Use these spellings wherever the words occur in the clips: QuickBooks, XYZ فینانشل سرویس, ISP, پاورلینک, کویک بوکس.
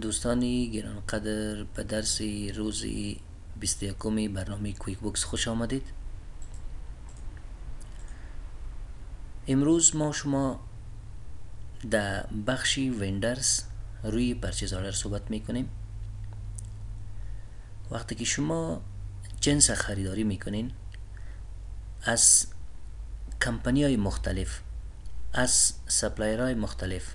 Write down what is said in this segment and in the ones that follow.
دوستانی گرانقدر، به درس روز 21 برنامه کویک بوکس خوش آمدید. امروز ما شما در بخش وندرز روی پرچیز آردر صحبت میکنیم. وقتی که شما جنس خریداری میکنین از کمپانی های مختلف، از سپلایر های مختلف،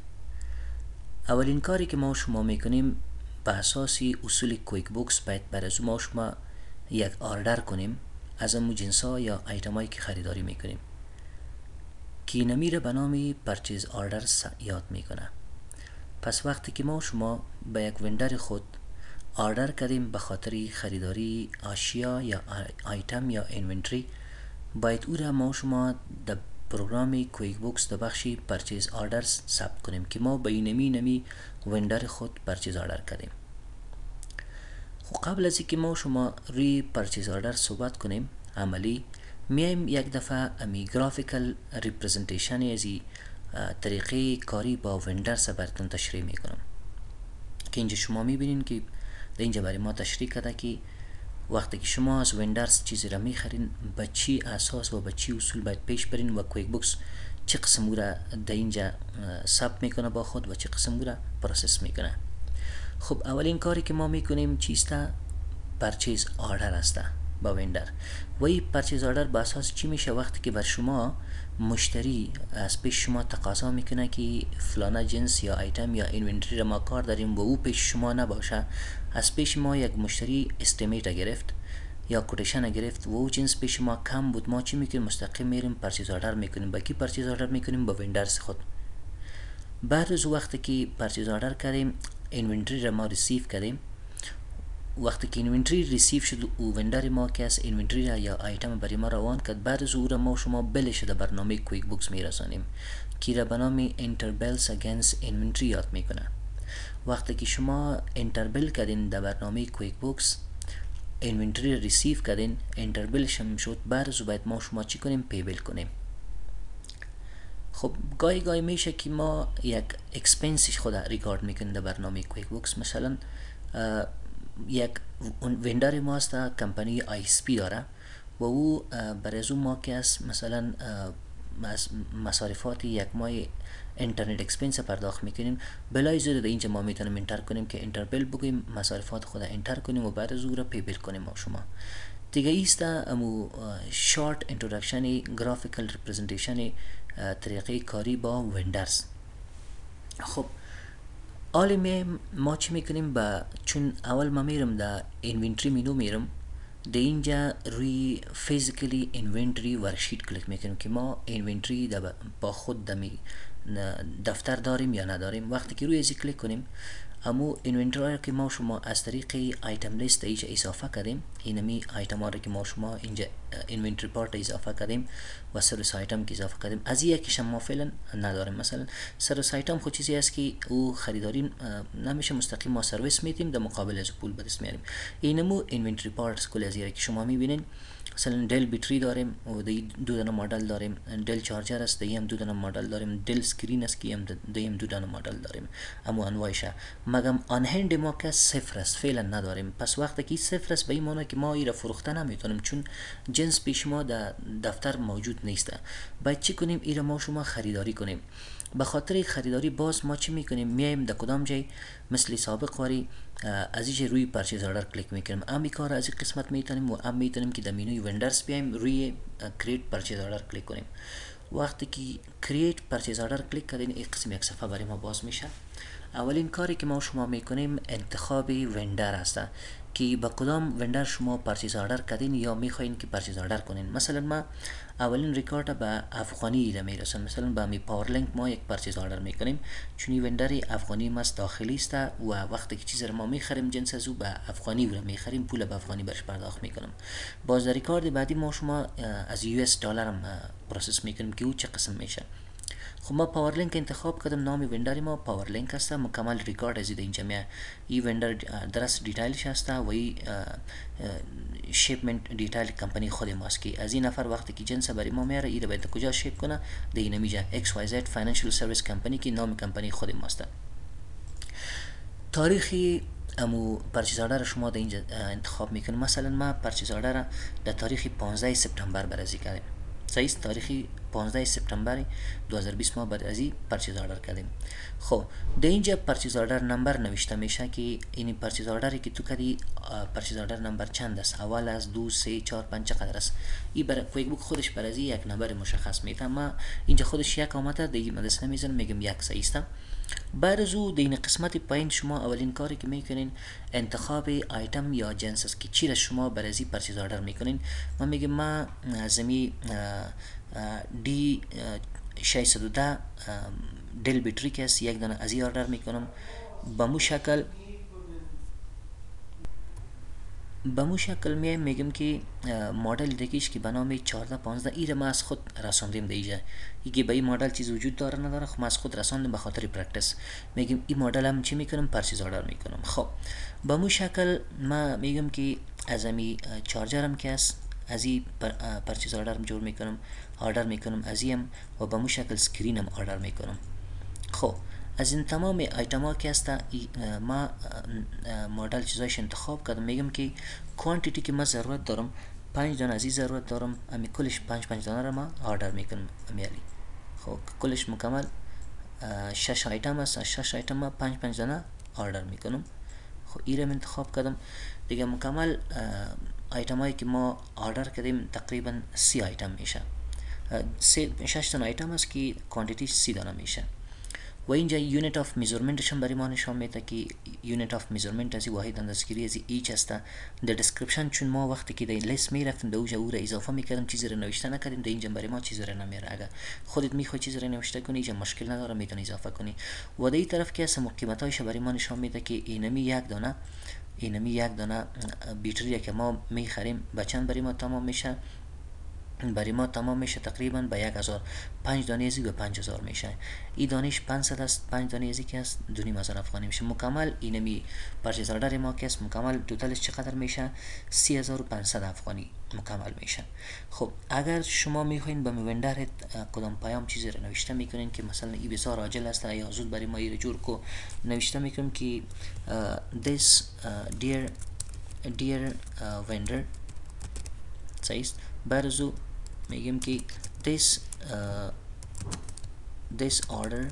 اولین کاری که ما شما میکنیم به اساس اصول کویک بوکس باید برای ما شما یک آردر کنیم از امو جنس ها یا آیتم هایی که خریداری میکنیم که نمیره به نام پرچیز آردر یاد میکنه. پس وقتی که ما شما به یک وندر خود آردر کردیم به خاطر خریداری آشیا یا آیتم یا اینونتری، باید او را ما شما در پروگرام کویک بوکس در بخش پرچیز آردرز ثبت کنیم که ما به این نمی وندر خود پرچیز آردر کردیم. خب قبل از اینکه ما شما روی پرچیز آردر صحبت کنیم عملی، میایم یک دفعه امی گرافیکل ریپرزنتیشن از طریقه کاری با وندرز براتون تشریح میکنم که اینجا شما میبینین که اینجا برای ما تشریح کرده که وقتی که شما از وندرز چیزی را میخرین به چی اساس و به چی اصول باید پیش برین و کویک بوکس چه قسم او را در اینجا ثبت میکنه با خود و چه قسم او را پروسس میکنه. خب اولین کاری که ما میکنیم چیسته؟ پرچیز آردر هسته با وندر. و این پرچیز آردر به اساس چی میشه؟ وقتی که بر شما مشتری از پیش شما تقاضا میکنه که فلان جنس یا آیتم یا اینونتری را ما کار داریم و او پیش شما نباشه، از پیش ما یک مشتری استیمیت گرفت یا کوتیشن گرفت و او جنس پیش ما کم بود، ما چی میکنیم؟ مستقیم میریم پرچیز آردر میکنیم. با کی پرچیز آردر میکنیم؟ با وندرز خود. بعد از وقتی که پرچیز آردر کردیم اینونتری را ما ریسیو کردیم، وقتی که اینونتری ریسیو شد او وندر ما که از اینونتری را یا آیتم برای ما روان کرد، بعد از او را ما شما بلش در برنامه کویک بوکس میرسانیم که را به نام انتربلز اگینست اینونتری یاد میکنه. وقتی که شما انتربل کردین در برنامه کویک بوکس، اینونتری ریسیو کردین، انتربل شم شد، بعد از او باید ما شما چی کنیم؟ پیبل کنیم. خب گاهی گاهی میشه که ما یک اکسپنسش خود ریکارد میکنیم در برنامه کویک بوکس. مثلا یک وندر ما است کمپانی ISP داره و او برای ما که است مثلا مصارفات یک ماه اینترنت اکسپنس پرداخت میکنیم، بلای زیر اینجا ما میتونیم انتر کنیم که انتر بل بگیم، مصارفات خود انتر کنیم و بعد از او را پی بل کنیم. ما شما دیگه ایست امو شارت انترودکشن گرافیکل ریپرزنتیشن طریقه کاری با وندرز. خب حالی ما چی میکنیم؟ با چون اول ما میرم در اینونتری مینو میرم، در اینجا روی فیزیکلی اینونتری ورکشیت کلیک میکنیم که ما اینونتری با خود دفتر داریم یا نداریم. وقتی که روی ازی کلیک کنیم امو اینونتری که ما شما از طریق آیتم لیست اینجا اضافه کردیم، اینمی آیتم هایی که ما شما اینجا اینونتری پارت اضافه کردیم و سرویس آیتم که اضافه کردیم، از یکیش ما فعلا نداریم. مثلا سرویس آیتم خود چیزی است که او خریداری نمیشه، مستقیم ما سرویس میدیم در مقابل از پول بدست میاریم. اینمو اینونتری پارت کل از یکی شما میبینین، مثلا دل بیتری داریم و دو دانه مدل داریم، دل چارجر است دیم دو دانه مدل داریم، دل اسکرین است که دیم دو دانه مدل داریم، اما انواعشه. مگم آن هند ما که صفر است فعلا نداریم. پس وقتی که صفر است به این معنی که ما این را فروخته نمیتونیم چون جنس پیش ما در دفتر موجود نیسته. باید چی کنیم؟ این را ما شما خریداری کنیم. به خاطر خریداری باز ما چی میکنیم؟ میایم در کدام جای مثل سابق واری ازیج روی پرچیز آردر کلیک میکنیم. امی کار از این قسمت میتونیم و ام میتونیم که در مینوی وندرز بیایم روی کرییت پرچیز آردر کلیک کنیم. وقتی که کرییت پرچیز آردر کلیک کردین یک قسم یک صفحه برای ما باز میشه. اولین کاری که ما شما میکنیم انتخاب وندر هسته که با کدام وندر شما پرچیز آردر کردین یا میخواین که پرچیز آردر کنین. مثلا ما اولین ریکارد به افغانی را میرسن، مثلا با می پاورلینک ما یک پرچیز آردر میکنیم چون وندر افغانی ما داخلی است و وقتی که چیز را ما میخریم جنس از او به افغانی را میخریم، پول به افغانی برش پرداخت میکنیم. باز در ریکارد بعدی ما شما از US دلار هم پروسس میکنیم که او چه قسم میشه. خب ما پاورلینک انتخاب کردم، نام وندر ما پاورلینک است، مکمل ریکارد از اینجا میاد. این وندر درست دیتیلش است و این شیپمنت دیتیل کمپانی خود ماست که از این نفر وقتی که جنس برای ما میاره این باید کجا شیپ کنه؟ در اینجا XYZ فینانشل سرویس کمپانی که نام کمپانی خود ماست. تاریخی امو پرچیز آردر شما در اینجا انتخاب میکنم. مثلا ما پرچیز آردر در تاریخ 15 سپتامبر بررسی کردیم. صحیح، تاریخ 15 سپتامبر 2020 ما بررسی پرچیز آردر کردیم. خب در اینجا پرچیز آردر نمبر نوشته میشه که این پرچیز آردری که تو کردی پرچیز آردر نمبر چند است، اول از 2 3 4 5 چقدر است. این برای کویک بوک خودش بررسی یک نمبر مشخص میده. ما اینجا خودش یک اومده دیگه مدرسه نمیزنم، میگم یک. صحیح است. برزو دین قسمت پایین شما اولین کاری که میکنین انتخاب آیتم یا جنس است که چی را شما برزی پرچیز آردر میکنین. ما میگم ما زمین دی 610 دل بیتریک است، یک دانه ازی آردر میکنم. به مو شکل میگم که مدل دیگیش که بنامه 14 15. این را ما از خود رساندیم در اینجا. اینکه به این مدل چیز وجود داره نداره، خب ما از خود رساندیم به خاطر پرکتس. میگم این مدل هم چی میکنم؟ پرچیز آردر میکنم. خب به مو شکل ما میگم که از امی چارجرم که است از این پرچیز آردر جور میکنم، آردر میکنم از این و به مو شکل سکرینم آردر میکنم. خب از این تمام آیتم ها که هسته ما مدل چیزایش انتخاب کردم. میگم که کوانتیتی که ما ضرورت دارم 5 دانه ازی ضرورت دارم، امی کلش 5 دانه را ما آردر میکنم. امیالی خب کلش مکمل 6 آیتم است. از 6 آیتم ما 5 دانه آردر میکنم. خب این را انتخاب کردم دیگه. مکمل آیتم هایی که ما آردر کردیم تقریبا 30 آیتم میشه. 6 دانه آیتم است که کوانتیتی 30 دانه میشه. و اینجا یونیت آف میزورمنتش هم برای ما نشان میده که یونیت آف میزورمنت از واحد اندازه‌گیری از ایچ است. در دسکریپشن چون ما وقتی که در لیست میرفتیم در اوجه او را اضافه میکردیم، چیزی را نوشته نکردیم. در اینجا برای ما چیزی را نمیاره. اگر خودت میخوای چیزی را نوشته کنی اینجا مشکل نداره، میتونی اضافه کنی. و در این طرف که اسم قیمتایش برای ما نشان میده که اینمی یک دانه بیتری که ما میخریم به چند برای ما تمام میشه؟ تقریبا به 1000. 5 دانه ازی به 5000 میشه. این دانش 500 است، 5 دانه ازی که است 2500 افغانی میشه. مکمل اینمی پرچیز آردر ما که است مکمل توتالش چقدر میشه؟ 30500 افغانی مکمل میشه. خب اگر شما میخواین به وندر کدام پیام چیزی را نوشته میکنین که مثلا ای بسیار عاجل است یا زود برای ما ایره جور کو، نوشته میکنم که this dear vendor. صحیح است. برزو میگم که this order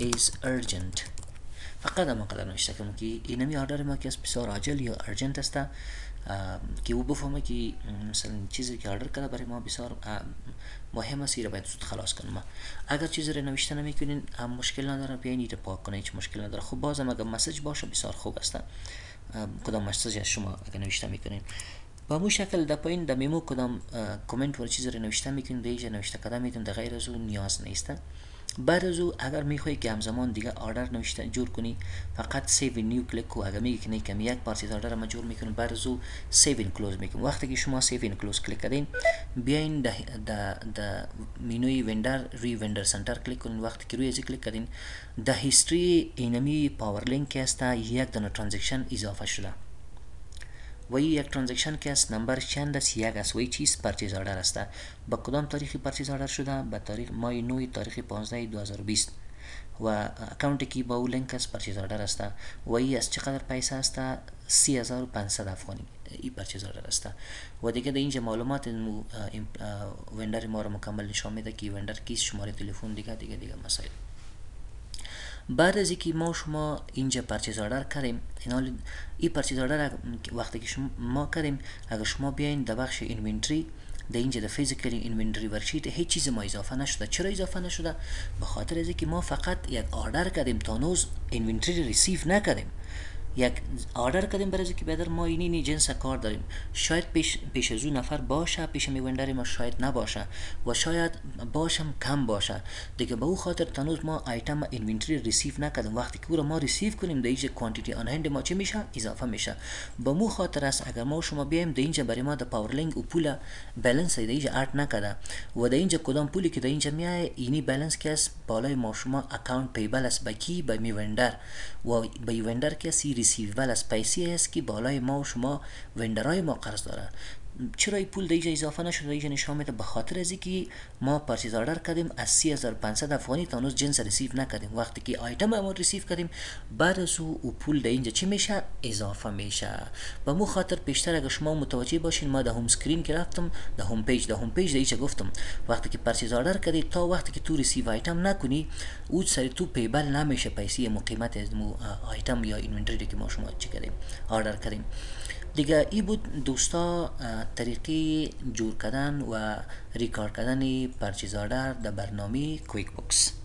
is urgent. فقط ما قدر نوشته کنم که اینمی آردر ما که از بسیار عاجل یا urgent است که او بفهمه که مثلا چیزی که آردر کرده برای ما بسیار مهم است، این را باید زود خلاص کنم. اگر چیزی را نوشته نمیکنین مشکل نداره، بیاین این را پاک کنه، هیچ مشکل نداره. خب بازم اگر مسیج باشه بسیار خوب است. کدام مسیج از شما اگر نوشته میکنین با مو شکل د پایین د میمو کدام کامنت ور چیز را نوشته میکنین دیگه نوشته کده میتون د غیر از اون نیاز نیست. بعد از او اگر میخوای که همزمان دیگه آردر نوشته جور کنی فقط سیو نیو کلیک کو. اگر میگی که نه کمی یک پارسیز آردر ما جور میکنم، بعد از او سیو این کلوز میکنم. وقتی که شما سیو این کلوز کلیک کردین بیاین د مینوی وندر ری وندر سنتر کلیک کنین. وقتی که روی از کلیک کردین د هیستوری اینمی پاور لینک است یک دونه ترانزکشن اضافه شده. و یک ترانزکشن که است نمبر چند است؟ یک است. وی چیز پرچیز آردر است. با کدام تاریخی پرچیز آردر شده؟ به تاریخ مای 9 تاریخ 15 2020 و اکانت کی با او لینک است پرچیز آردر است. وی از چقدر پیسه است؟ 30500 افغانی این پرچیز آردر است. و دیگه در اینجا معلومات وندر ما رو مکمل نشان میده که وندر کیست، شماره تلفن دیگه مسائل. بعد از اینکه ما شما اینجا پرچیز آردر کردیم، این پرچیز آردر وقتی که شما ما کردیم، اگر شما بیاین در بخش اینونتری در اینجا در فیزیکلی اینونتری ورشیت هیچ چیز ما اضافه نشده. چرا اضافه نشده؟ به خاطر از اینکه ما فقط یک آردر کردیم، تانوز اینونتری ریسیف نکردیم. یک آردر کردیم برای اینکه بدر ما اینی جنس کار داریم. شاید پیش از اون نفر باشه، پیش میوندر ما شاید نباشه و شاید باشم کم باشه. دیگه به او خاطر تنوز ما آیتم اینونتری ریسیو نکردیم. وقتی که او را ما ریسیو کنیم دیگه کوانتیتی آن هند ما چی میشه؟ اضافه میشه. به مو خاطر است اگر ما شما بیایم دینجا برای ما د پاورلینگ او پولا بالانس دیگه آرت نکرده و دینجا کدام پولی که دینجا میای اینی بالانس کیس بالای ما شما اکاونت پیبل است بکی به میوندر و به میوندر کیس ریسیویبل از پیسی است که بالای ما و شما وندرهای ما قرض داره. چرا این پول دیگه اضافه نشد؟ دیگه نشون میده به خاطر از اینکه ما پرچیز آردر کردیم از 30500 افغانی تا هنوز جنس ریسیو نکردیم. وقتی که آیتم ما ریسیو کردیم بعد از او پول دیگه اینجا چی میشه؟ اضافه میشه. به مو خاطر پیشتر اگه شما متوجه باشین ما ده هوم اسکرین که رفتم ده هوم پیج دیگه گفتم وقتی که پرچیز آردر کردی تا وقتی که تو ریسیو آیتم نکنی اون سری تو پیبل نمیشه پیسه مو قیمت از مو آیتم یا اینونتری که ما شما چی کردیم آردر کردیم. دیگه ای بود دوستا طریقی جور کردن و ریکارد کردن پرچیز آردر در برنامه کویک بوکس.